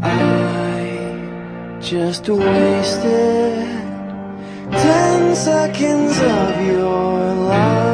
I just wasted 10 seconds of your life.